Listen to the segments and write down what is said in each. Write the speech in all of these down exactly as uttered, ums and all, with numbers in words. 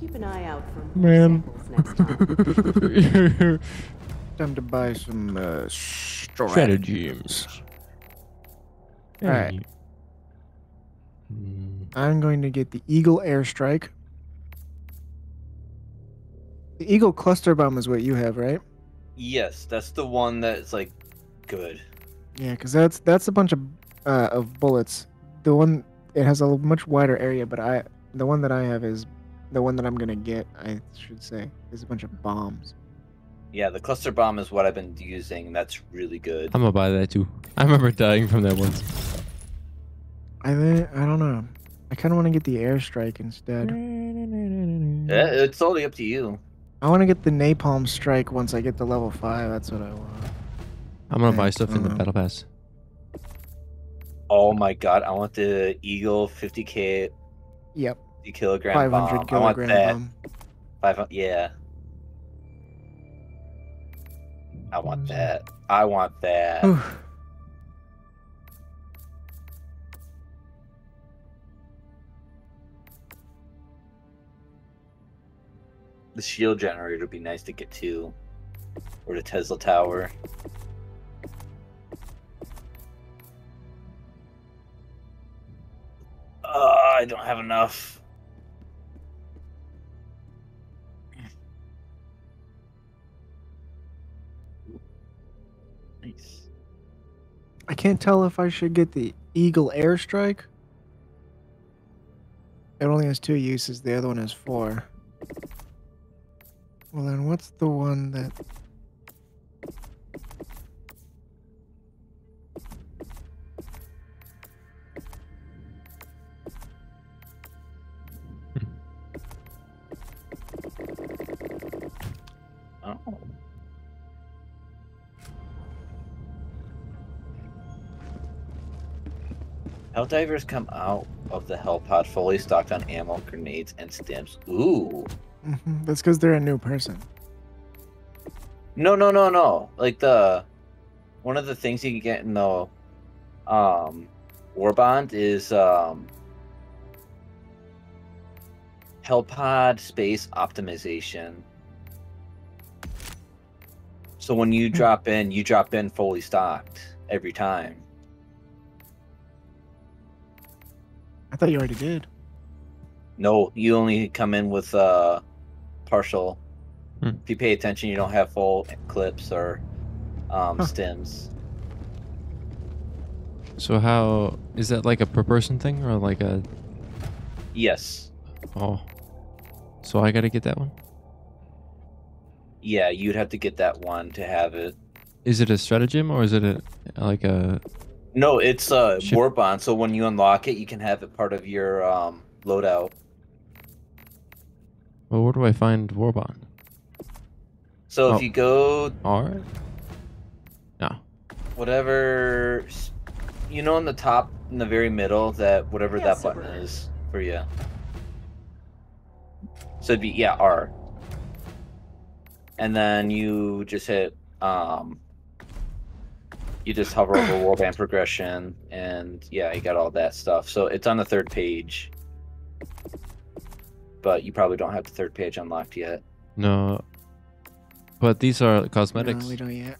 Keep an eye out for man. Next time. Time to buy some uh, stratagems. All right. Mm. I'm going to get the Eagle Airstrike. The Eagle Cluster Bomb is what you have, right? Yes, that's the one that's like good. Yeah, because that's that's a bunch of uh, of bullets. The one it has a much wider area, but I the one that I have is the one that I'm gonna get. I should say is a bunch of bombs. Yeah, the cluster bomb is what I've been using. That's really good. I'm gonna buy that too. I remember dying from that once. I I don't know. I kind of want to get the airstrike instead. Yeah, it's totally up to you. I want to get the napalm strike once I get to level five. That's what I want. I'm gonna buy stuff in the battle pass. Oh my god! I want the Eagle fifty K. Yep. fifty kilogram five hundred bomb. Kilogram I want that. Bomb. five hundred. Yeah. I want that. I want that. Oof. The shield generator would be nice to get too, or the Tesla tower. Uh, I don't have enough. Nice. I can't tell if I should get the Eagle Airstrike. It only has two uses. The other one has four. Well then, what's the one that... Oh. Helldivers come out of the Hellpod fully stocked on ammo, grenades, and stamps. Ooh. Mm-hmm. That's because they're a new person. No, no, no, no. Like the one of the things you can get in the um, Warbond is um, Hellpod Space Optimization. So when you drop in, you drop in fully stocked every time. I thought you already did. No, you only come in with uh, partial. Hmm. If you pay attention, you don't have full clips or um, huh. stims. So how is that like a per person thing or like a? Yes. Oh. So I gotta get that one. Yeah, you'd have to get that one to have it. Is it a stratagem or is it a like a? No, it's a ship? Warbond. So when you unlock it, you can have it part of your um, loadout. Well, where do I find Warbond? So oh. if you go, all right. No. Whatever, you know, in the top, in the very middle, that whatever yeah, that super. button is for you. So it'd be yeah R. And then you just hit, um, you just hover over Warband progression, and yeah, you got all that stuff. So it's on the third page, but you probably don't have the third page unlocked yet. No, but these are cosmetics. No, we don't yet.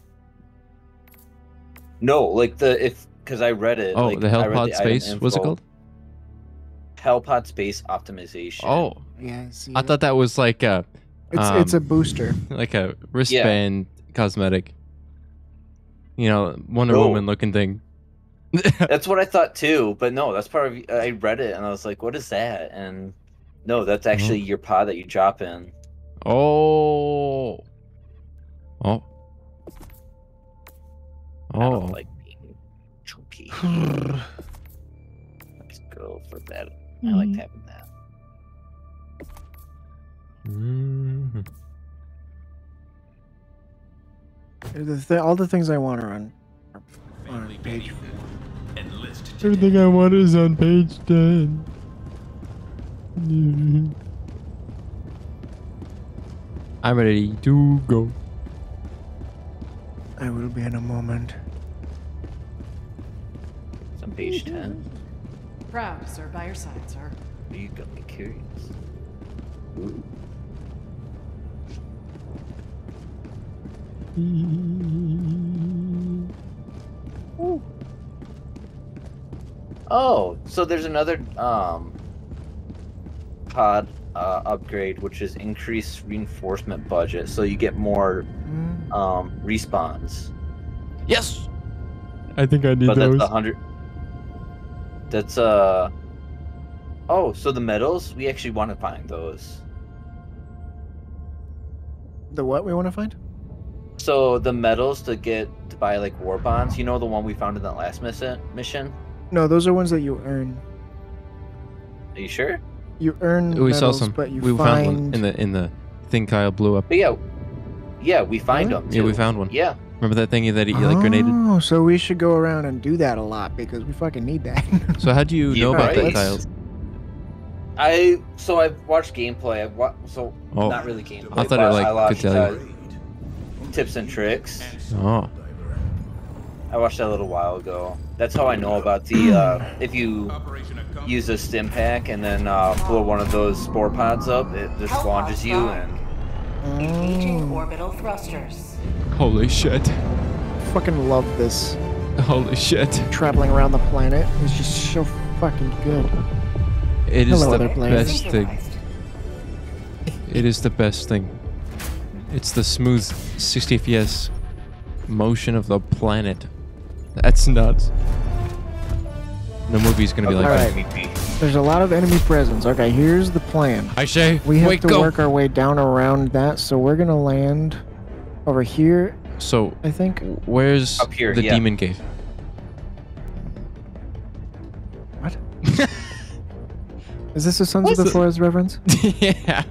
No, like the if because I read it. Oh, like, the Hellpod Space. What's it called? Hellpod Space Optimization. Oh, yeah. See I it. thought that was like a. It's, um, it's a booster. Like a wristband yeah. cosmetic. You know, Wonder Whoa. Woman looking thing. That's what I thought too, but no, that's part of... I read it and I was like, what is that? And no, that's actually oh. your pod that you drop in. Oh. Oh. Oh. I don't like being chunky. Let's go for that. Mm. I like having that. Mm-hmm. the th all the things I want are on, are on page four. Everything I want is on page ten. Mm-hmm. I'm ready to go. I will be in a moment. It's on page mm-hmm. ten. Proud, sir, by your side, sir. You got me curious. Oh, so there's another um, pod uh, upgrade, which is increased reinforcement budget, so you get more mm. um, respawns. Yes! I think I need but those. But that's one hundred... That's, uh... Oh, so the medals? We actually want to find those. The what we want to find? So the medals to get to buy, like, war bonds. You know the one we found in that last mission? No, those are ones that you earn. Are you sure? You earn we medals, saw some. But you we find... found one in the, in the thing Kyle blew up. But yeah, yeah, we find really? them, too. Yeah, we found one. Yeah. Remember that thing that he like oh, grenaded? Oh, so we should go around and do that a lot because we fucking need that. So how do you know about right. that, Kyle? I so I've watched gameplay. I've wa so oh. not really gameplay. I thought I like could tell you. Tips and tricks. Oh. I watched that a little while ago. That's how I know about the uh, if you use a stim pack and then uh, blow one of those spore pods up, it just launches you and. Engaging orbital thrusters. Holy shit. Fucking love this. Holy shit. Traveling around the planet is just so fucking good. It is Hello, the best thing. It is the best thing. It's the smooth sixty F P S motion of the planet. That's nuts. The movie's gonna be okay, like that. Right. There's a lot of enemy presence. Okay, here's the plan. I say, we have wait, to go. work our way down around that, so we're gonna land over here. So, I think. Where's up here, the yeah. demon cave? What? Is this a Sons What's of the Forest reference? Yeah.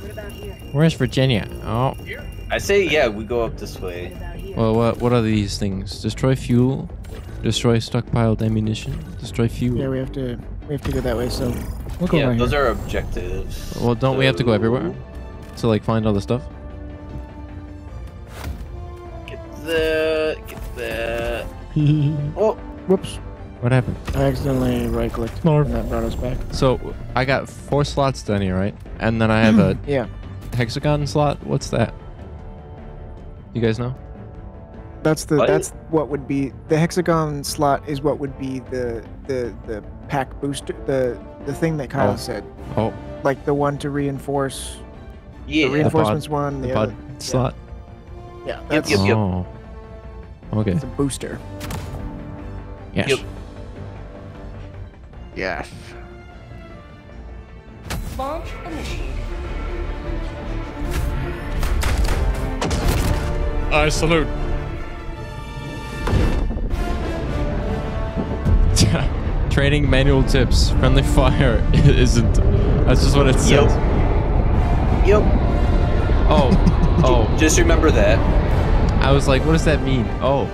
What about here? Where's Virginia? Oh. I say, yeah, we go up this way. Well, what, what are these things? Destroy fuel, destroy stockpiled ammunition, destroy fuel. Yeah, we have to we have to go that way, so we'll go yeah, right those here. are objectives. Well, don't so... we have to go everywhere? To, like, find all the stuff? Get the... Get the... Oh! Whoops. What happened? I accidentally right-clicked, Lord. and that brought us back. So, I got four slots down here, right? And then I have a yeah. hexagon slot? What's that? You guys know? That's the what? that's what would be the hexagon slot is what would be the the the pack booster the the thing that Kyle oh. said. Oh. Like the one to reinforce. Yeah. The reinforcements the pod, one. The, the pod other. slot. Yeah. yeah that's yep, yep, yep. Oh. Okay. It's a booster. Yes. Yep. Yes. Launch initiated. I salute. Training manual tips. Friendly fire isn't. That's just what it says. Yep. Yep. Oh. Oh. Just remember that. I was like, what does that mean? Oh.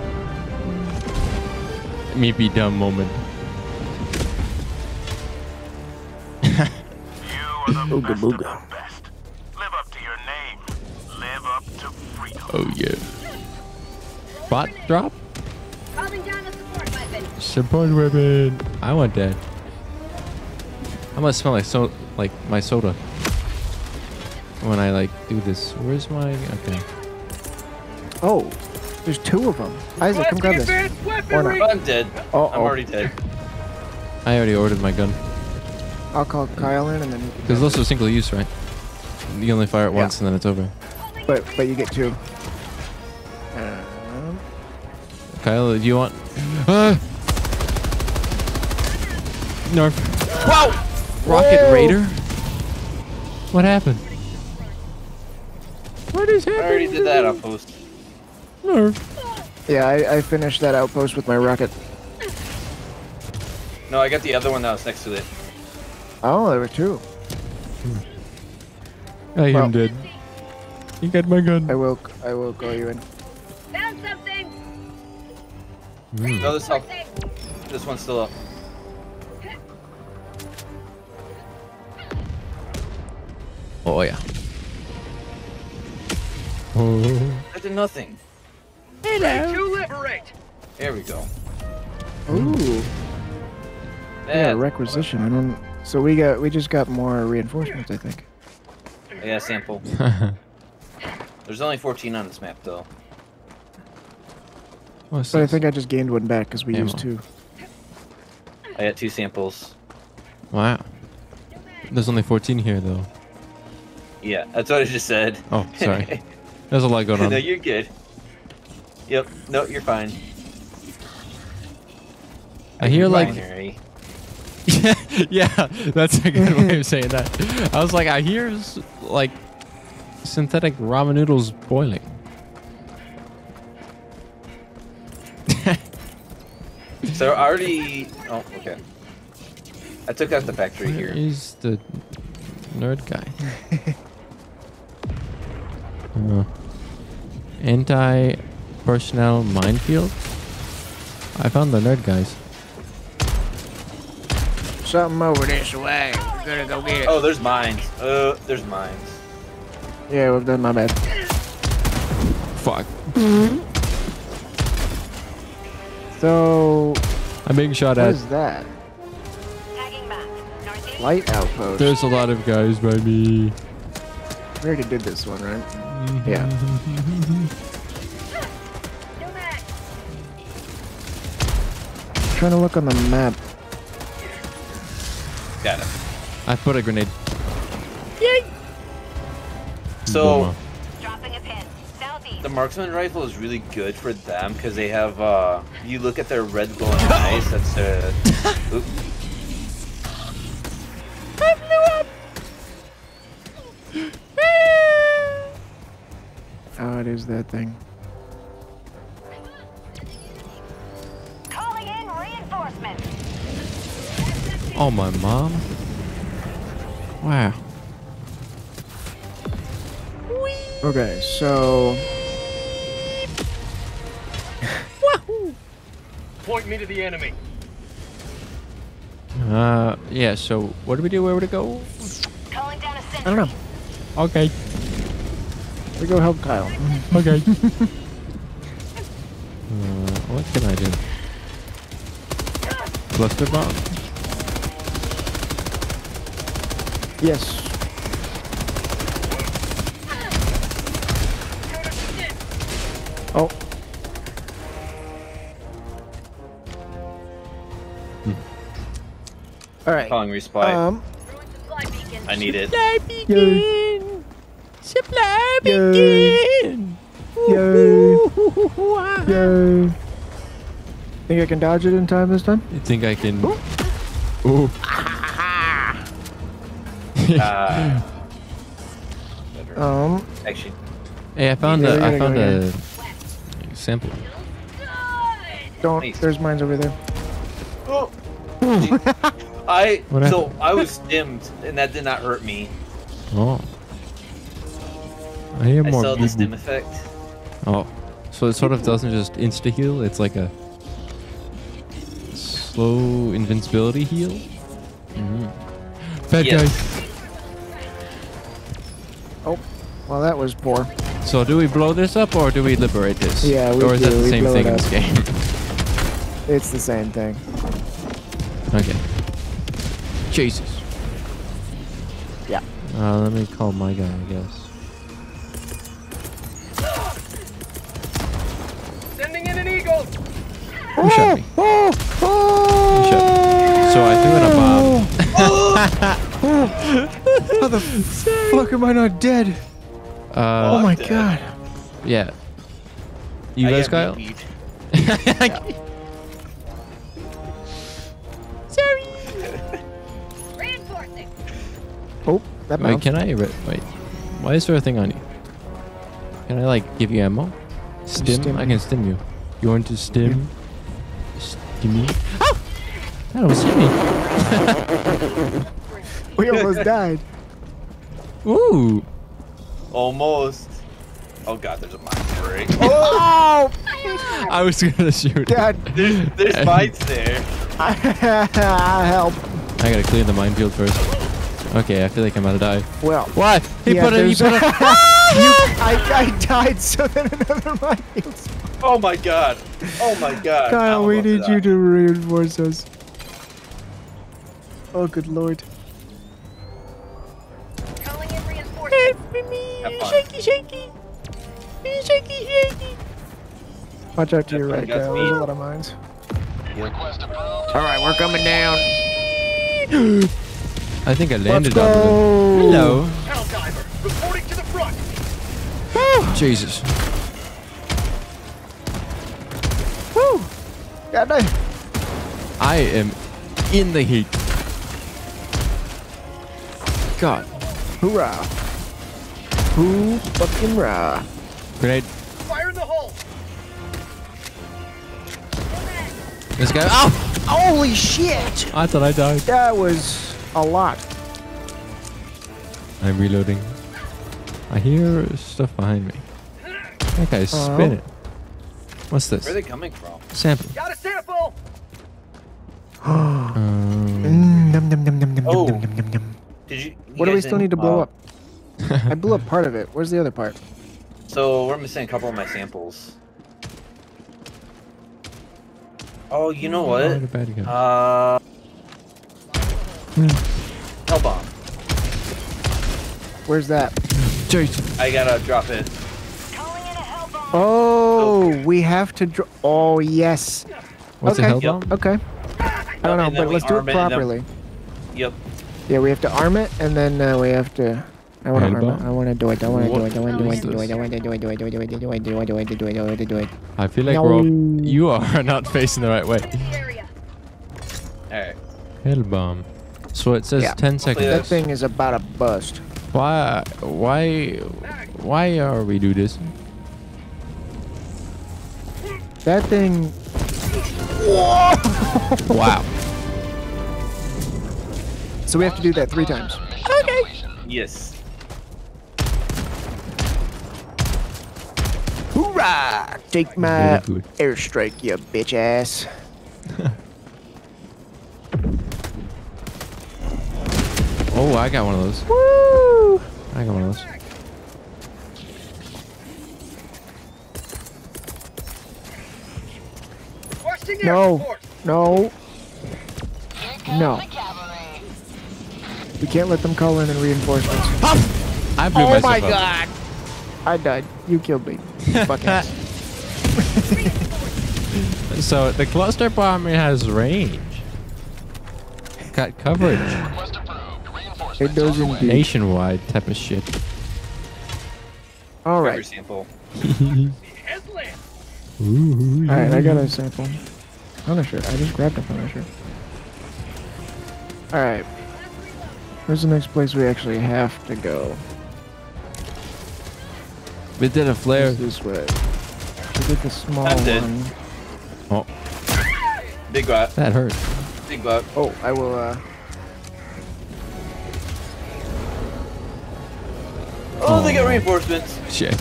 Maybe dumb moment. You are the best of the best. Live up to your name. Live up to freedom. Oh yeah. Bot drop? Support weapon. I want that. I must smell like so like my soda when I like do this. Where's my okay? Oh, there's two of them. Isaac, come grab this. Or not. I'm dead. Uh-oh. I'm already dead. I already ordered my gun. I'll call Kyle in and then. Because those are single use, right? You only fire it yeah. once and then it's over. But but you get two. Um. Kyle, do you want? Uh, North. Whoa! Rocket Whoa. Raider? What happened? What is happening? I already did that outpost. North. Yeah, I, I finished that outpost with my rocket. No, I got the other one that was next to it. Oh, there were two. I well, am dead. You got my gun. I will, I will call you in. Found something! Mm. No, this help. This one's still up. Oh yeah. Oh. I did nothing. Hello. There we go. Ooh. Yeah, requisition. I don't. So we got. We just got more reinforcements, I think. I got a sample. There's only fourteen on this map, though. But I think I just gained one back because we Ammo. used two. I got two samples. Wow. There's only fourteen here, though. Yeah, that's what I just said. Oh, sorry. There's a lot going on. No, you're good. Yep. No, you're fine. I, I hear like. Yeah, yeah, that's a good way of saying that. I was like, I hear like synthetic ramen noodles boiling. So I already. Oh, okay. I took out the factory Where here. He's the nerd guy. uh, Anti-personnel minefield. I found the nerd guys. Something over this way. We're gonna go get it. Oh, there's mines. Uh, there's mines. Yeah, we've done my bad. Fuck. Mm-hmm. So. I'm being shot at. What is that? Light outpost. There's a lot of guys by me. We already did this one, right? Mm-hmm. Yeah. I'm trying to look on the map. Got it. I put a grenade. Yay! So, dropping a pin. The marksman rifle is really good for them because they have. Uh, you look at their red glowing eyes. That's a. Oops. Oh, it is that thing. Calling in reinforcements. Oh, my mom. Wow. Whee! Okay, so. Wahoo! Point me to the enemy. Uh, yeah, so what do we do? Where would it go? Calling down a sentry. I don't know. Okay. We go help Kyle. Okay. uh, what can I do? Cluster bomb? Yes. Oh. Hmm. All right. Calling resupply. Um. I need it. Supply begin! Yay! Yay! Yay! Think I can dodge it in time this time? You think I can... Ooh! Ooh. uh, um... Actually... Hey, I found yeah, a... I found a... Again. Sample. Don't... Please. There's mines over there. Oh! I... What so, happened? I was dimmed, and that did not hurt me. Oh. I hear more. I saw the stim effect. Oh, so it sort of doesn't just insta heal. It's like a slow invincibility heal. Mm-hmm. Bad yes. guys. Oh, well that was poor. So do we blow this up or do we liberate this? Yeah, we Or is do. that the we same thing in this game? It's the same thing. Okay. Jesus. Yeah. Uh, let me call my guy, I guess. Who shot me? Oh, oh, oh. Who shot me? So I threw in a bomb. Oh. How the fuck am I not dead? Uh, oh my dead. god. Yeah. You I guys, Kyle? Sorry. Reinforcing. Oh, that Wait, bounced. Can I... Wait. Why is there a thing on you? Can I, like, give you ammo? Stim? stim. I can stim you. You want to stim? Yeah. Me? Oh! That almost hit me. We almost died. Ooh. Almost. Oh god, there's a mine break. Oh! I was gonna shoot. God. There's, there's mines there. Help. I gotta clear the minefield first. Okay, I feel like I'm gonna die. Well. What? He yeah, put it. He put it. I, I died, so then another minefield. Oh my god! Oh my god! Kyle, we need you to reinforce us. Oh, good lord. Calling in reinforcements. Shaky, shaky. Shaky, shaky. Watch out to your right, guys. There's a lot of mines. Yep. Alright, we're coming down. I think I landed on them. Hello. Helldiver, reporting to the front. Whew. Jesus. Woo. God damn. I am in the heat. God. Hoorah. Hoo fucking rah. Grenade. Fire in the hole. This guy. Oh! Holy shit! I thought I died. That was a lot. I'm reloading. I hear stuff behind me. That guy's uh-oh. spinning. What's this? Where are they coming from? Sample. Got a sample! um, mm, num, num, num, num, num, oh. num, num, num, num. Did you, you what do we still need to blow uh, up? I blew up part of it. Where's the other part? So we're missing a couple of my samples. Oh, you know what? Uh, hellbomb. Where's that? Jason. I gotta drop it. Calling in a hellbomb. Oh, okay. We have to drop. Oh yes. What's okay. a hellbomb? Yep. Okay. I don't know, but let's do it properly. It then... Yep. Yeah, we have to arm it, and then uh, we have to. I want to arm it. I want to do it. I want to do it. I want to do it. Do it. I want to do it. Do it. Do it. Do it. Do it. Do it. Do it. Do it. Do it. Do it. I feel like Rob, you are not facing the right way. All right. Hellbomb. So it says ten seconds. That thing is about to bust. Why? Why? Why are we do this? That thing. Whoa. Wow. So we have to do that three times. Okay. Yes. Hoorah! Take my airstrike, you bitch ass. Oh, I got one of those. Woo! I got one of those. No, no, no. We can't let them call in and reinforcements. Oh, I blew oh my up. God. I died. You killed me. Fucking. So the cluster bomb has range. Got coverage. It does indeed. Nationwide type of shit. All right. Sample. Ooh. All right, I got a sample. Punisher. I just grabbed a Punisher. All right. Where's the next place we actually have to go? We did a flare. This way. We did the small I'm dead. one. Oh. Big guap. That hurt. Big guap. Oh, I will, uh... Oh, oh, they got reinforcements. Shit.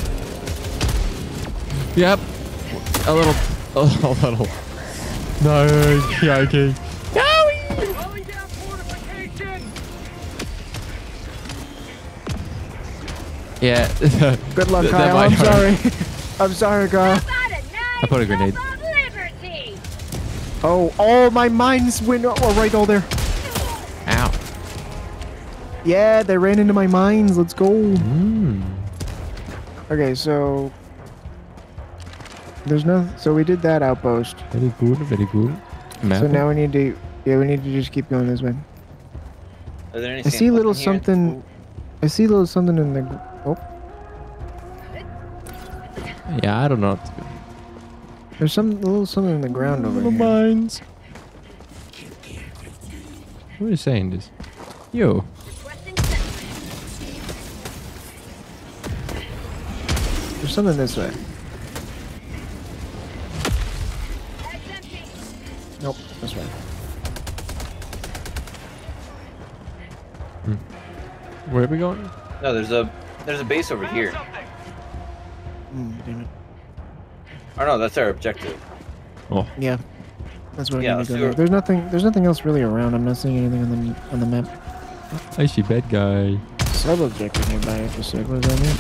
Yep. A little... A little... A little. No, yeah, okay. Yeah. Good luck, Kyle. I'm sorry. I'm sorry, Kyle. I put a grenade. Oh, oh, my mines went oh, right all there. Ow. Yeah, they ran into my mines. Let's go. Mm. Okay, so... There's no... So we did that outpost. Very good, very good. Map. So now we need to... Yeah, we need to just keep going this way. Are there any I see a little something... Here? I see a little something in the... Oh. Yeah, I don't know. There's some a little something in the ground over little here. Little mines. What are you saying this? Yo. There's something this way. Nope, this way. Hmm. Where are we going? No, there's a... There's a base over here. Mm, damn it. Oh no, that's our objective. Oh. Yeah. That's what yeah, I need to go. There's nothing there's nothing else really around. I'm not seeing anything on the on the map. I see bad guy. Sub objective nearby for sec. What does that mean?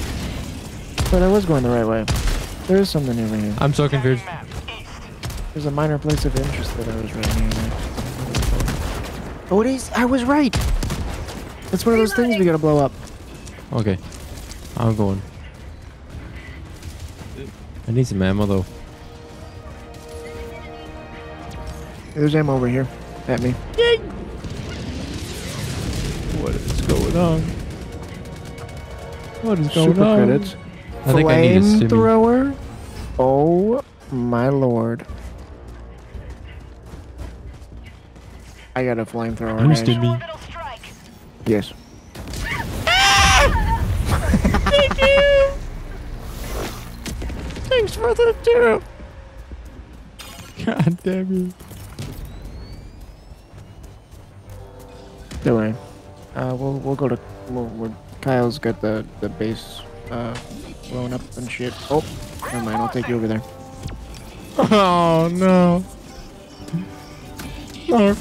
But I was going the right way. There is something over here. I'm so confused. There's a minor place of interest that I was right near. Oh, it is. I was right. That's one of those Reloading. things we gotta blow up. Okay. I'm going. I need some ammo, though. There's ammo over here. At me. Yay! What is going on? What is going Super on? Super credits. I think I need a stimmy. Flamethrower? Oh, my lord. I got a flamethrower. Who's stimmy? Yes. Thank you! Thanks for the tip! God damn you. Don't worry. Uh, we'll, we'll go to... We'll, we'll, Kyle's got the, the base uh, blown up and shit. Oh, never mind. I'll take you over there. Oh, no. No.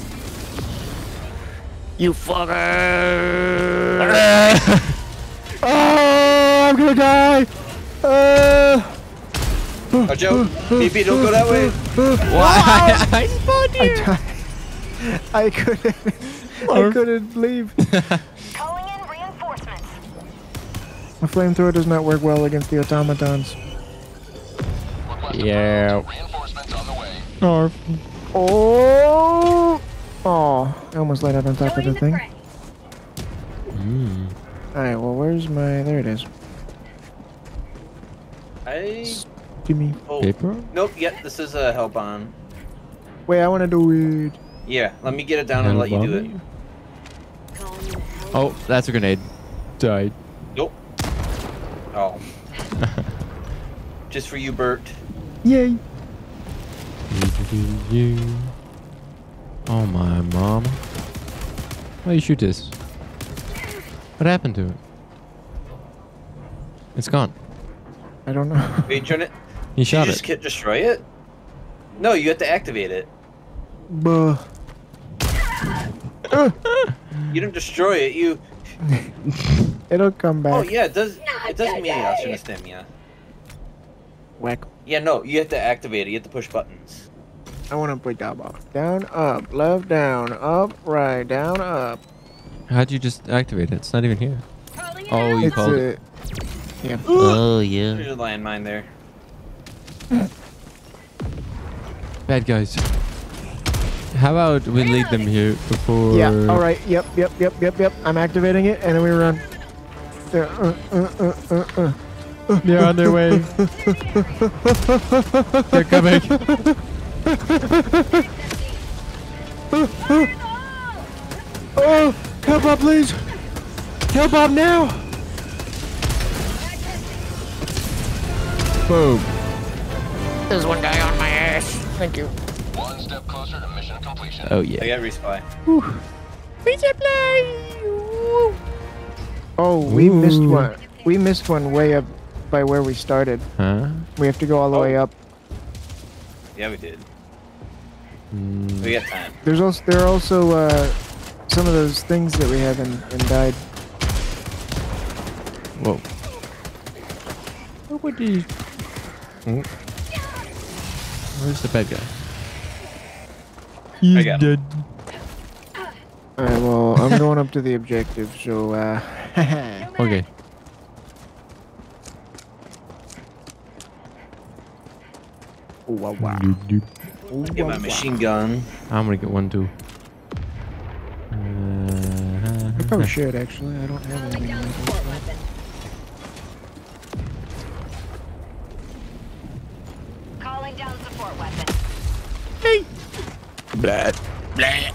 You fucker! Oh, I'm gonna die! Uh, oh, Joe, B B, don't go that way! Why? Oh, I spawned here! I died. I couldn't... I couldn't leave. Calling in reinforcements. My flamethrower does not work well against the automatons. Yeah. Reinforcements on the way. Narf. Oh! Oh! I almost laid out on top of the thing. Mm. Alright, well, where's my... There it is. I... Give me... Oh. Paper? Nope, yep, this is a hellbomb. Wait, I want to do it. Yeah, let me get it down and, and let you do it. Oh, that's a grenade. Died. Nope. Oh. Just for you, Bert. Yay. Oh my mom. Why you shoot this? What happened to it? It's gone. I don't know. Wait, turn it. You shot you just it. Can't destroy it? No, you have to activate it. Buh. You didn't destroy it. You. It'll come back. Oh yeah, it does. Not it doesn't mean I shouldn't stem yeah. Whack. Yeah, no, you have to activate it. You have to push buttons. I want to play double. Down, up, left, down, up, right, down, up. How'd you just activate it? It's not even here. Oh, you it's called a... it. Yeah. Oh yeah. There's a landmine there. Bad guys. How about we lead them here before... Yeah, alright, yep, yep, yep, yep, yep. I'm activating it, and then we run. They're, uh, uh, uh, uh, uh. They're on their way. They're coming. Oh, Hellbomb, please. Hellbomb now. Boom. There's one guy on my ass. Thank you. One step closer to mission completion. Oh yeah. I got respy. Resupply. Oh, we Ooh. missed one. We missed one way up by where we started. Huh? We have to go all the oh. way up. Yeah, we did. Mm. We got time. There's also there are also uh, some of those things that we have in, in died. Whoa. Look what these. Mm. Where's the bad guy? He's dead. Alright, well, I'm going up to the objective, so, uh... okay. Oh, wow, wow. I'll get my machine gun. I'm gonna get one, too. Uh, I probably should, actually. I don't have anything like that. Calling down support weapon. Hey! Blap. Blap.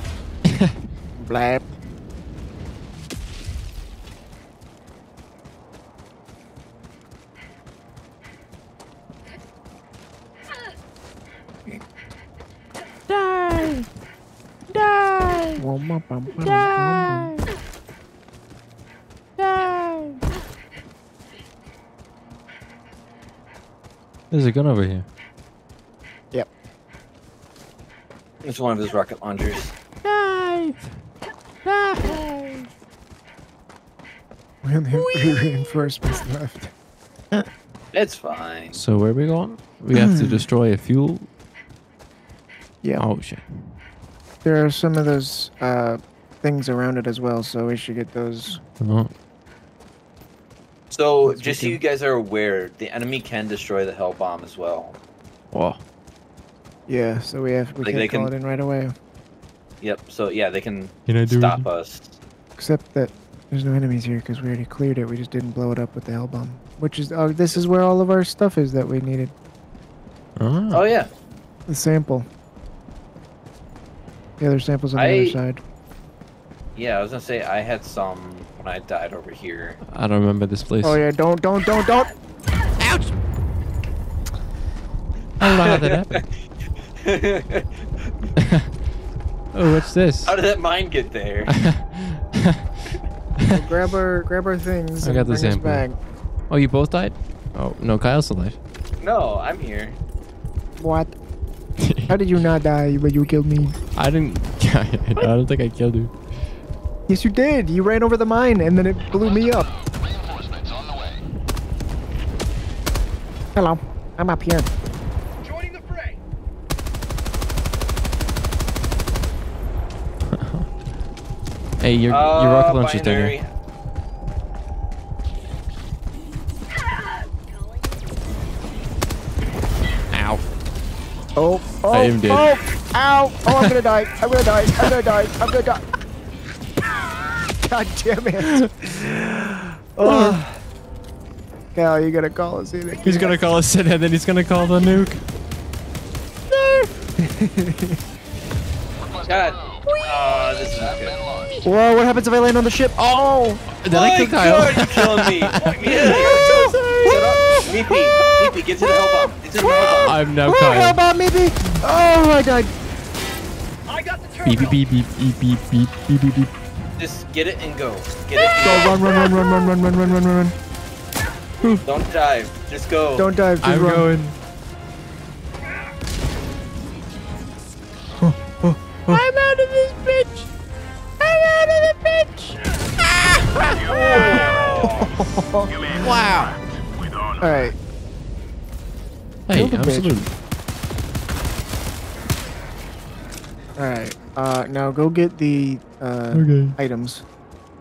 Blap. Die. Die. Die. Die. There's a gun over here. It's one of his rocket launchers. Nice! Nice! We only have three reinforcements left. It's fine. So where are we going? We have to destroy a fuel? Yeah. Oh, shit. There are some of those uh, things around it as well, so we should get those. Mm-hmm. So, Let's just so you guys are aware, the enemy can destroy the hell bomb as well. Wow. Yeah, so we have we like can call can, it in right away. Yep. So yeah, they can, can stop anything? us. Except that there's no enemies here because we already cleared it. We just didn't blow it up with the hell bomb, which is oh, this is where all of our stuff is that we needed. Oh, oh yeah. The sample. The other samples on the I, other side. Yeah, I was gonna say I had some when I died over here. I don't remember this place. Oh yeah, don't, don't, don't, don't! Ouch! I don't know how that happened. Oh, what's this? How did that mine get there? Well, grab our, grab our things. I got the sample. Bag. Oh, you both died? Oh no, Kyle's alive. No, I'm here. What? How did you not die, but you killed me? I didn't. I don't think I killed you. Yes, you did. You ran over the mine, and then it blew me up. Reinforcements on the way. Hello, I'm up here. Joining the fray. Hey, your uh, your rocket launcher's down here. Ow. Oh, oh, I am dead. Oh, ow. Oh, I'm gonna die. I'm gonna die. I'm gonna die. I'm gonna die. God damn it. Oh. Cal, you're gonna call us in. He's gonna call us in and then he's gonna call the nuke. No! God. Oh, this is not good. Whoa, what happens if I land on the ship? Oh! Did I kill Kyle? You killed me. Oh, I'm so sorry. Meepy, Meepy, get to the hell bomb. Get to the hell bomb. I'm now Kyle. Hell bomb, Meepy. Oh, I died. I got the turret. Beep, beep, beep, beep, beep, beep, beep, beep, beep. Just get it and go. Get it and go. Run, run, run, run, run, run, run, run, run, run. Don't dive. Just go. Don't dive. Just I'm run. going. Oh, oh, oh. I'm out of this bitch. I'm out of the bitch. Ah! Wow. All right. Hey, absolutely. All right. Uh, now go get the uh, okay. items,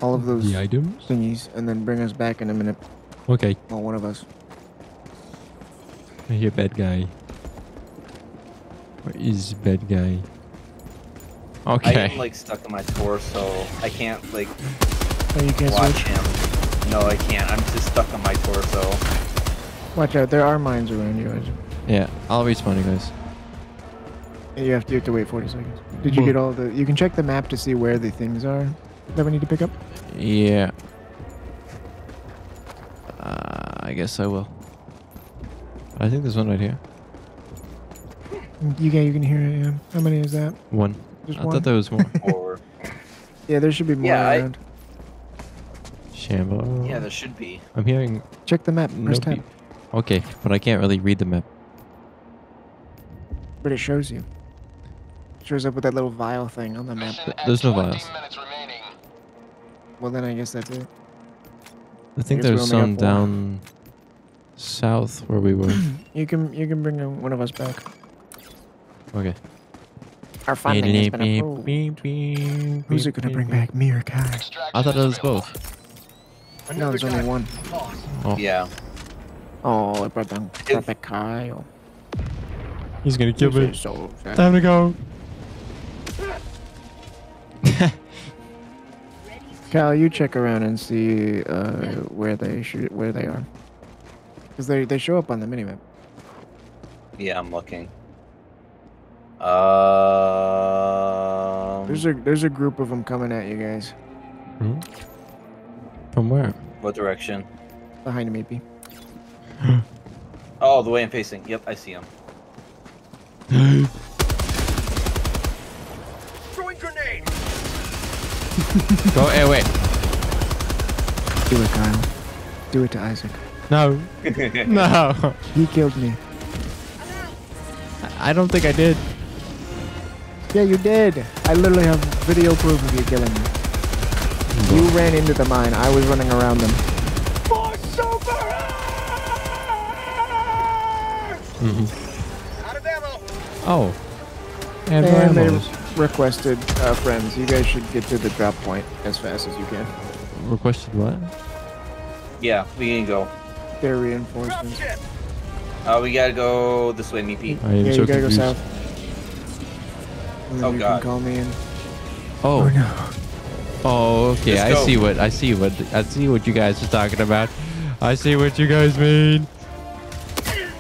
all of those the items? thingies, and then bring us back in a minute. Okay. Well, one of us. I hear bad guy. Where is bad guy? Okay. I'm like stuck in my torso. I can't like oh, you can't watch switch? him. No, I can't. I'm just stuck on my torso. Watch out! There are mines around you. Yeah, I'll respawn you guys. You have to, you have to wait forty seconds. Did you get all the... You can check the map to see where the things are that we need to pick up. Yeah. Uh, I guess I will. I think there's one right here. You can, you can hear it, yeah. How many is that? One. Just I one? thought there was more. Or... Yeah, there should be more yeah, around. I... Shambo. Yeah, there should be. I'm hearing... Check the map. No pe- okay, but I can't really read the map. But it shows you. Shows up with that little vial thing on the map. There's no vials. Well, then I guess that's it. I think I there's some down south where we were. You can you can bring one of us back. Okay. Our funding has been approved. Who's it gonna bring back? Me or Kai? I thought it was both. No, there's only one. Oh. Yeah. Oh, it brought down brought back Kyle. He's gonna kill me. So Time to go. Kyle, you check around and see uh, where they shoot, where they are, because they they show up on the minimap. Yeah, I'm looking. Uh. There's a there's a group of them coming at you guys. Mm-hmm. From where? What direction? Behind me, maybe. Oh, the way I'm facing. Yep, I see them. Throwing grenade. Go away. Do it, Kyle. Do it to Isaac. No. No. He killed me. I don't think I did. Yeah, you did. I literally have video proof of you killing me. You ran into the mine. I was running around them. For super. Mm-hmm. Oh, and, and they, requested uh, friends. You guys should get to the drop point as fast as you can. Requested what? Yeah, we can go. They're reinforcements. Uh, we gotta go this way, N P. Yeah, you so gotta confused. go south. And then oh you god. Can call me in. Oh. Oh no. Oh, okay. I see what I see what I see what you guys are talking about. I see what you guys mean.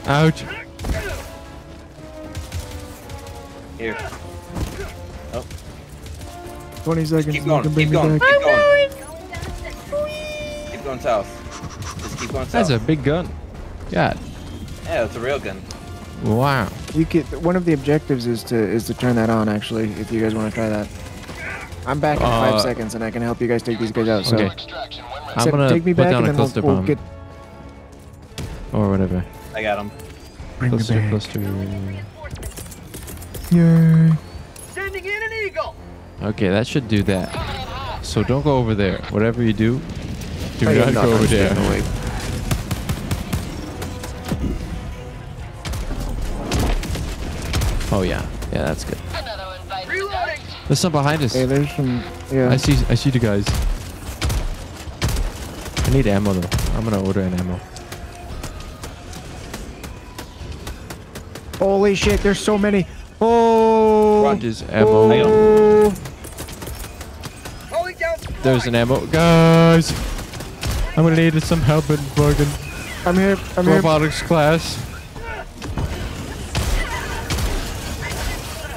Ouch. Here. Oh. Twenty seconds. Keep going. Keep going. Keep going. Keep going south. Just keep going south. That's a big gun. God. Yeah, it's a real gun. Wow. You could. One of the objectives is to is to turn that on. Actually, if you guys want to try that. I'm back in uh, five seconds, and I can help you guys take these guys out. So. Okay. I'm gonna take me put back down and a cluster we'll, bomb. We'll get... Or whatever. I got him. Bring cluster, back. cluster. Yay. Sending in an eagle. Okay, that should do that. So don't go over there. Whatever you do, do I not go over there. Away. Oh yeah, yeah, that's good. There's some behind us. Hey, there's some. Yeah. I see. I see the guys. I need ammo though. I'm gonna order an ammo. Holy shit! There's so many. Oh. Rogers ammo. Oh. There's an ammo, guys. I'm gonna need some help in bargain. I'm here. I'm here. Robotics class.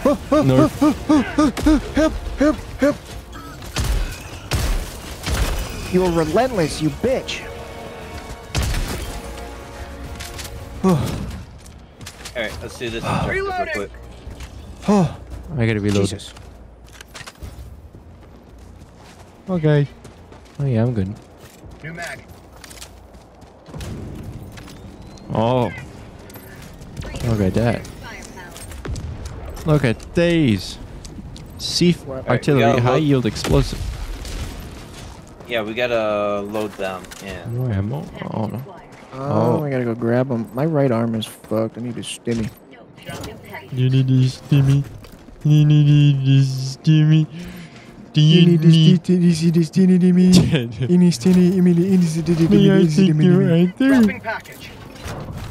Oh, oh, no. oh, oh, oh, oh, oh. Help, help, help. You're relentless, you bitch. Alright, let's do this. Reload it. Oh, I gotta reload. Jesus. Okay. Oh, yeah, I'm good. New mag. Oh. Look at that. Look at these. Sief right, artillery high yield explosive. Yeah, we gotta load them in. No ammo? Oh, no. Oh, oh, I gotta go grab them. My right arm is fucked. I need a stimmy. You need a stimmy. You need a stimmy. Do you need a stimmy? You need a stimmy.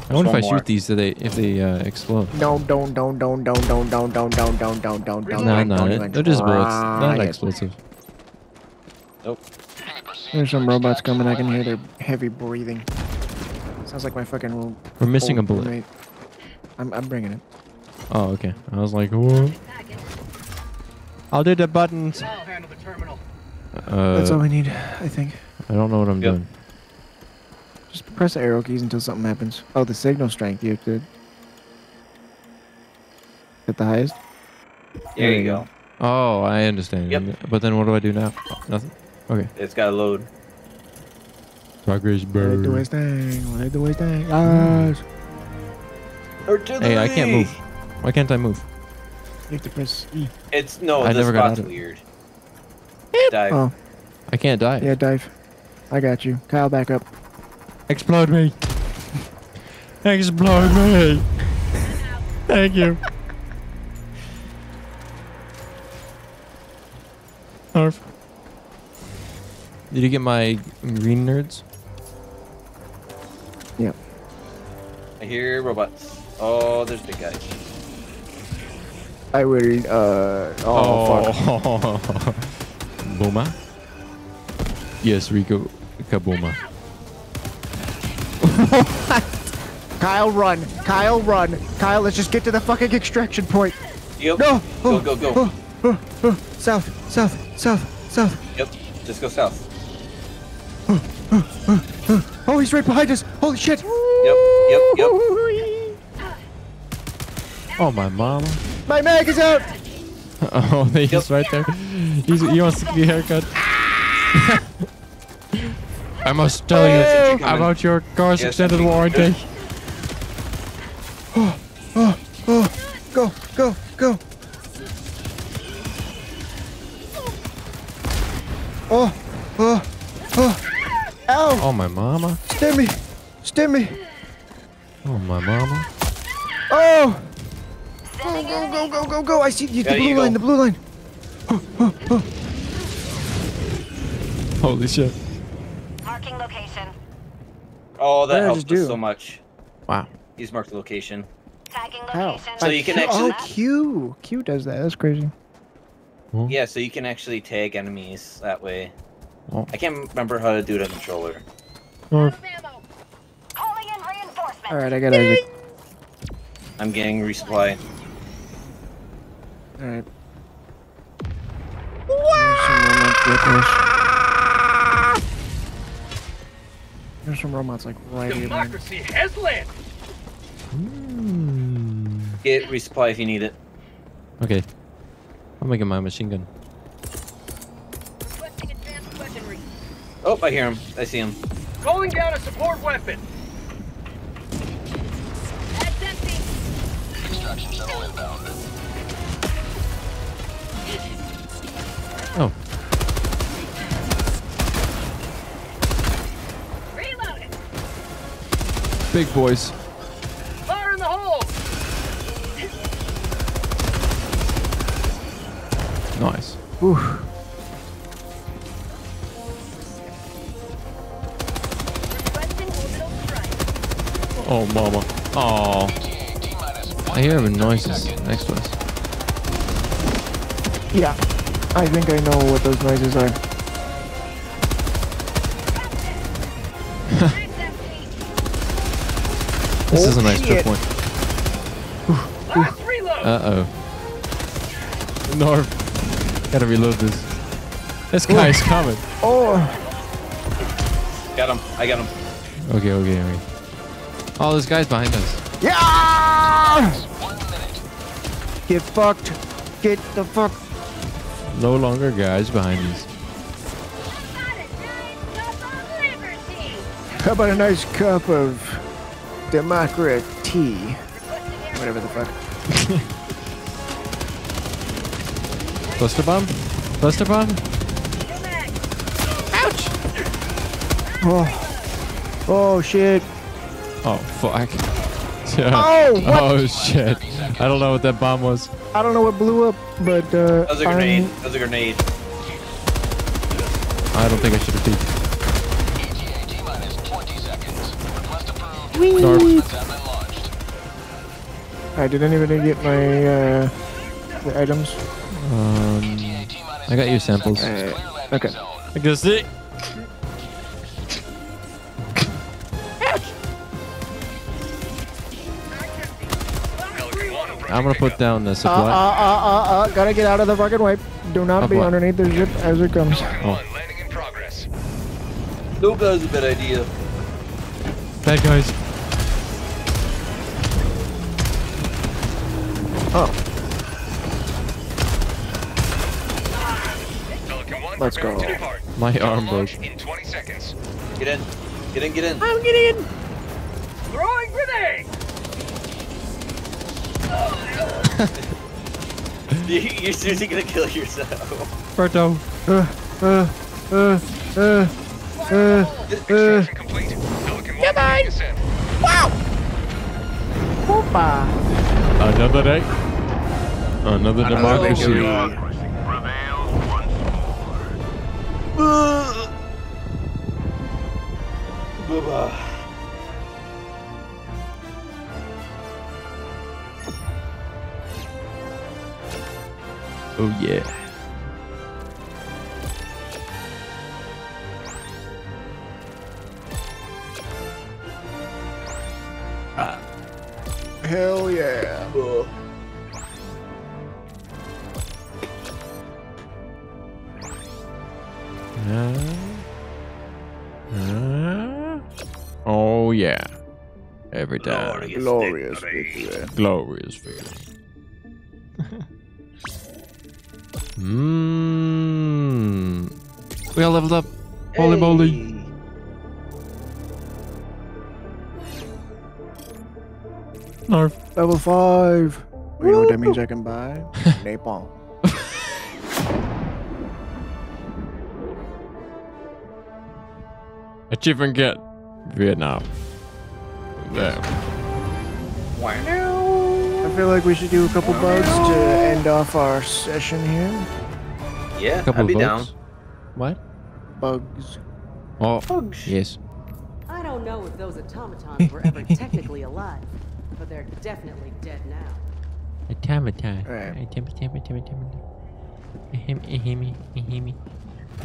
I wonder if I shoot these, do they, if they uh, explode. No, don't, don't, don't, don't, don't, don't, don't, don't, don't, don't, don't, don't. No, no, they're just bullets. Not explosive. Nope. There's some robots coming. I can hear their heavy breathing. Sounds like my fucking. We're missing a bullet. I'm, I'm bringing it. Oh, okay. I was like, whoa. I'll do the buttons. Uh, That's all we need, I think. I don't know what I'm doing. Just press the arrow keys until something happens. Oh, the signal strength you did. At the highest? There, there you go. go. Oh, I understand. Yep. But then what do I do now? Nothing? Okay. It's got to load. Progress bird. Let it do its thing. Let it do its thing. Gosh. Hey, I can't move. Why can't I move? You have to press E. It's, no, I this spot's weird. Dive. Oh. I can't dive. Yeah, dive. I got you. Kyle, back up. Explode me. Explode me. Thank you. Arf. Did you get my green nerds? Yep. I hear robots. Oh, there's big guys. I will, uh... Oh, oh. Fuck. Booma? Yes, Rico. Kabooma. Kyle, run. Kyle, run. Kyle, let's just get to the fucking extraction point. Yep. No. Go, go, go. Oh, oh, oh. South, south, south, south. Yep. Just go south. Oh, oh, oh, oh. oh, he's right behind us. Holy shit. Yep, yep, yep. Oh, my mama. My mag is out. Oh, he's yep. right there. He's, he wants to get a haircut. I must tell you about your car's yes, extended warranty. Oh, oh, oh. Go, go, go. Oh, oh, oh. Ow. Oh, my mama. Stimmy. Stimmy. Oh, my mama. Oh. Go, go, go, go, go, go! I see you, the blue eagle. line, the blue line. Oh, oh, oh. Holy shit. Marking location. Oh, that helps us so much. Wow. He's marked the location. Tagging location. So you can actually... Oh, Q. Q does that. That's crazy. Hmm. Yeah, so you can actually tag enemies that way. Oh. I can't remember how to do it on the controller. Oh. Calling in reinforcement. All right, I got it. I'm getting resupply. All right. Wow. There's some robots like right here. Democracy has landed. Mm. Get resupply if you need it. Okay. I'm making my machine gun. Requesting advanced weaponry. Oh, I hear him. I see him. Rolling down a support weapon. That's empty. Construction shuttle inbound. Oh. Reload it. Big boys. Fire in the hole. Nice. Ooh. Oh, mama. Oh. I hear him in noises next to us. Yeah. I think I know what those noises are. This oh, is a nice trip point. Uh-oh. North. Gotta reload this. This guy is coming. Oh. Got him. I got him. Okay, okay, okay. Oh, this guy's behind us. Yeah! Get fucked. Get the fuck. No longer guys behind us. How about a nice cup of democracy tea? Whatever the fuck. Cluster bomb? Cluster bomb? Ouch! Oh. Oh, shit. Oh, fuck. Yeah. Oh, what? Oh, shit. I don't know what that bomb was. I don't know what blew up, but... Uh, that was a grenade. I'm... That was a grenade. I don't think I should have peeked. Wee! Dark. I didn't even get my uh, the items. Um, I got your samples. Uh, okay. I guess it. I'm gonna put down the supply. Uh, uh, uh, uh, uh, gotta get out of the fucking wipe. Do not Up be what? underneath the zip as it comes. Oh. Nope, that was a bad idea. Bad guys. Oh. Let's go. My arm broke. Get in. Get in, get in. I'm getting in. Throwing grenade! You're seriously gonna kill yourself. Berto. Uh, uh, uh, uh, uh, uh. Goodbye! Wow! Opa! Another day. Another, Another democracy. democracy. Uh. Bye-bye. Oh yeah. Ah. Hell yeah. Ugh. Uh, uh, oh yeah. Every time. Glorious victory. Glorious victory. Mmm. We all leveled up. Holy moly. Hey. Narf. Level five. You know what that means I can buy? Napalm. Achievement get Vietnam. There. Wow. I feel like we should do a couple bugs to end off our session here? Yeah, couple I'd be bugs. down. What? Bugs. Oh, bugs. Yes. I don't know if those automatons were ever technically alive, but they're definitely dead now. Automaton. Right. Automaton.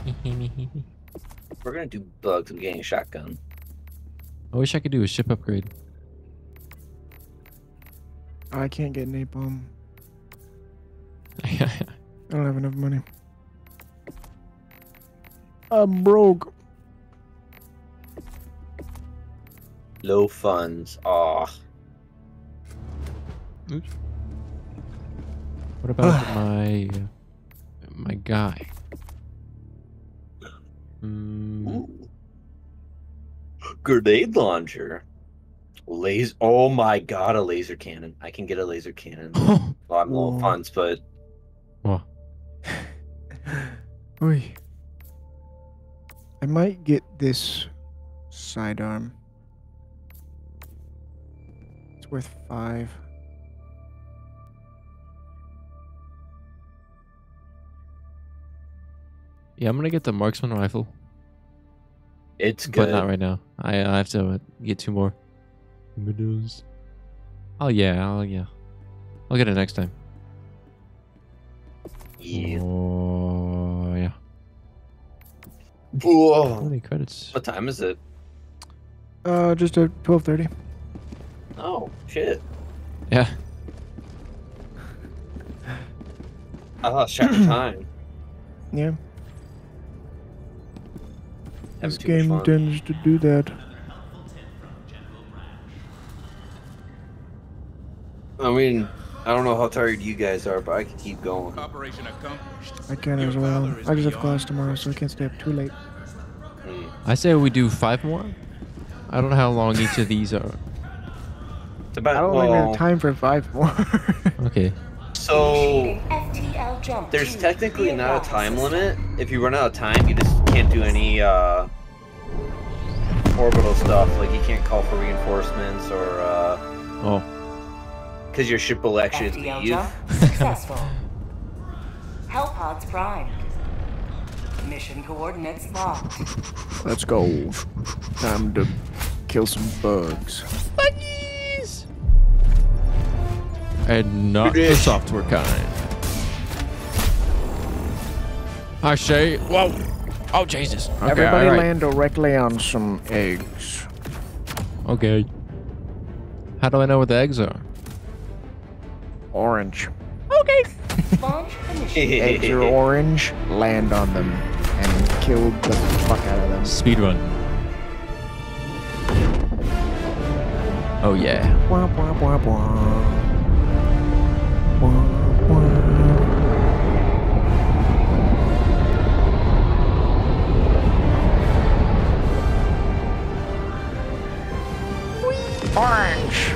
Automaton. We're gonna do bugs. I'm getting a shotgun. I wish I could do a ship upgrade. I can't get napalm. I don't have enough money. I'm broke. Low funds. Ah. Oops. What about my uh, my guy? Mm. Grenade launcher. Laser. Oh my god, a laser cannon. I can get a laser cannon. Oh. Well, I'm low funds, but. Oh. Oy. I might get this sidearm. It's worth five. Yeah, I'm gonna get the marksman rifle. It's good, but not right now. I, I have to get two more. Oh yeah, oh yeah. I'll get it next time. Yeah. Oh yeah. Whoa. How many credits? What time is it? Uh, just at twelve thirty. Oh shit. Yeah. I lost track of time. Yeah. This game tends to do that. I mean, I don't know how tired you guys are, but I can keep going. I can as well. I just have class tomorrow, so I can't stay up too late. Mm. I say we do five more. I don't know how long each of these are. It's about, I don't well, think we have time for five more. Okay. So, there's technically not a time limit. If you run out of time, you just can't do any uh, orbital stuff. Like, you can't call for reinforcements or... Uh, oh. Because your ship will actually leave. Jump successful. Hellpods Prime. Mission coordinates locked. Let's go. Time to kill some bugs. Buggies! And not the software kind. I say... Whoa! Oh, Jesus. Okay, everybody right. land directly on some eggs. Okay. How do I know what the eggs are? Orange. Okay. Eggs are orange. Land on them and kill the fuck out of them. Speedrun. Oh, yeah. Wah, wah, wah, wah. Wah, wah. Orange.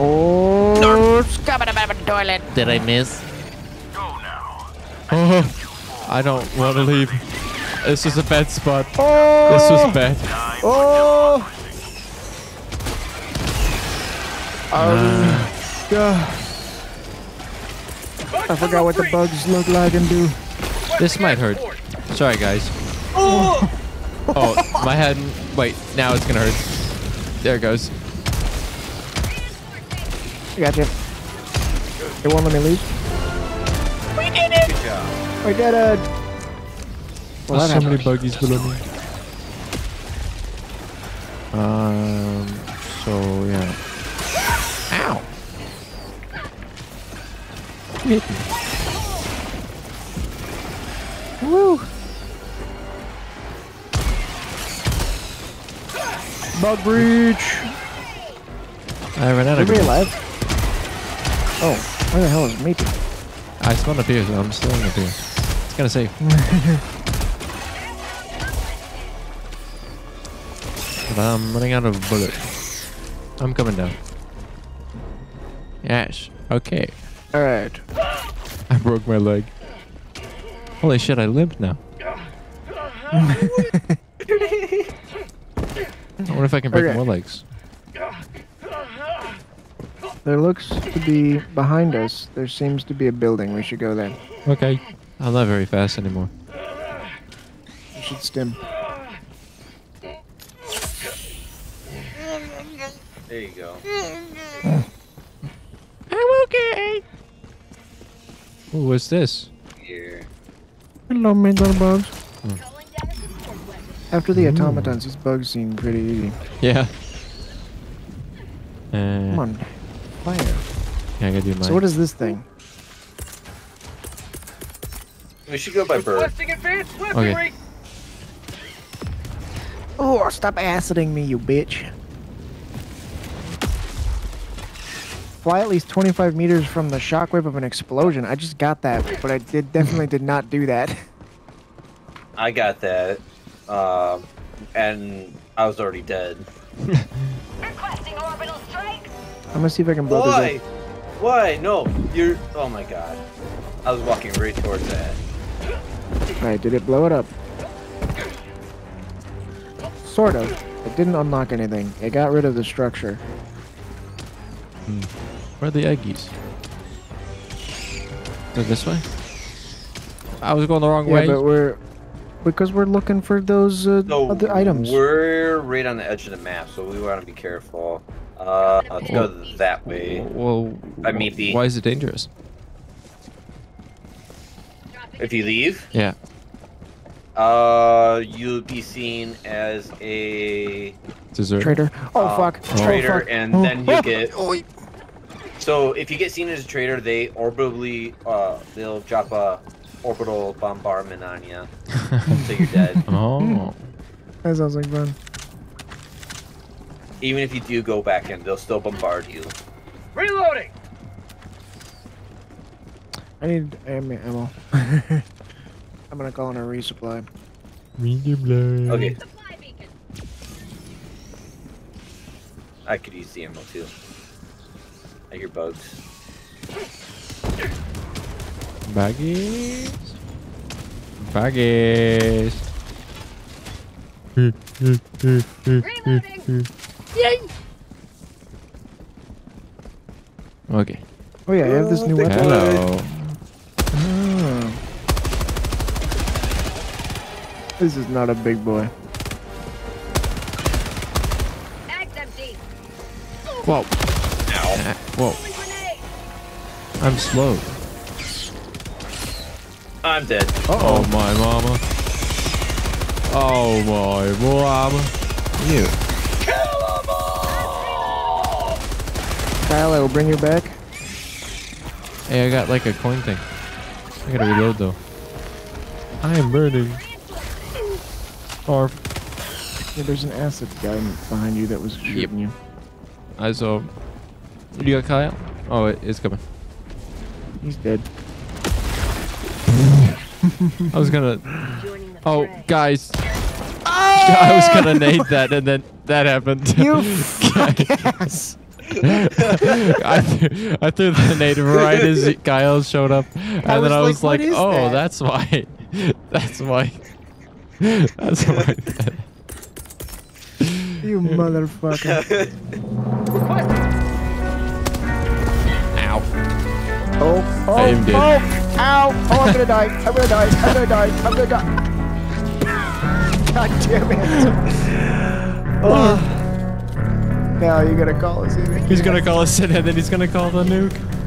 Oh, no. Scuba out of the toilet. Did I miss? Go now. Oh, I don't want to leave. This is a bad spot. Oh. This was bad. Oh. Um, uh, I forgot what the bugs look like and do. This might hurt. Sorry, guys. Oh, oh my head. Wait, now it's gonna hurt. There it goes. I got you. It won't let me leave. We did it! Good job. We did it! Well, there's so many buggies below me. Um, so, yeah. Ow! You hit me. Woo! Bug breach! I ran out of green. Alive? Oh, where the hell is me? I spawned up here, so I'm still in up here. It's gonna save. But I'm running out of bullets. I'm coming down. Yes. Okay. Alright. I broke my leg. Holy shit, I limp now. I wonder if I can break okay. more legs. There looks to be behind us. There seems to be a building. We should go there. Okay. I'm not very fast anymore. We should stim. There you go. I'm okay. Ooh, what's this? Here. Hello, my little bugs. Oh. After the Ooh. automatons, these bugs seem pretty easy. Yeah. Uh, Come on. Fire. Yeah, I gotta do mine. So what is this thing? We should go by bird. Okay. Oh, stop aciding me, you bitch. Fly at least twenty-five meters from the shockwave of an explosion. I just got that, but I did definitely did not do that. I got that. Um, and I was already dead. Requesting orbital strike. I'm gonna see if I can blow Why? this up. Why? Why? No, you're. Oh my god! I was walking right towards that. All right, did it blow it up? Sort of. It didn't unlock anything. It got rid of the structure. Hmm. Where are the eggies? Go this way. I was going the wrong yeah, way. Yeah, but we're. Because we're looking for those uh, so other items. We're right on the edge of the map, so we want to be careful. Uh, let's well, go that way. Well, I mean, the... why is it dangerous? If you leave? Yeah. Uh, you'll be seen as a... Desert. Traitor. Oh, uh, fuck. Traitor, oh, fuck. and oh. then you oh. get... Oh. So if you get seen as a traitor, they orbitally... Uh, they'll drop a... orbital bombardment on you, so you're dead. Oh, that sounds like fun. Even if you do go back in, they'll still bombard you. Reloading. I need ammo. I'm gonna call in a resupply. Resupply. Okay. I could use the ammo too. I hear bugs. Baggies. Baggies. Reloading. Yay! Okay. Oh yeah, I have this new oh, weapon. Hello. Oh. This is not a big boy. Whoa. Ow. Whoa. I'm slow. I'm dead. Uh oh. oh my mama. Oh my mama. You. Kill them all! Kyle, I will bring you back. Hey, I got like a coin thing. I gotta reload though. I am burning. Or yeah, there's an acid guy behind you that was shooting yep. you. I saw. You got Kyle? Oh, it is coming. He's dead. I was gonna. Oh, fray. guys! Oh! I was gonna nade that, and then that happened. You fuckass! I, th I threw the nade right as Kyle showed up, and I then I was like, like "Oh, that? that's why. That's why. That's why." You motherfucker! Ow! Oh! Oh! I am dead. Oh. Ow! Oh, I'm gonna die! I'm gonna die! I'm gonna die! I'm gonna die! God damn it! Oh. Now you're gonna call us in. He's gonna call us in, and then he's gonna call the nuke.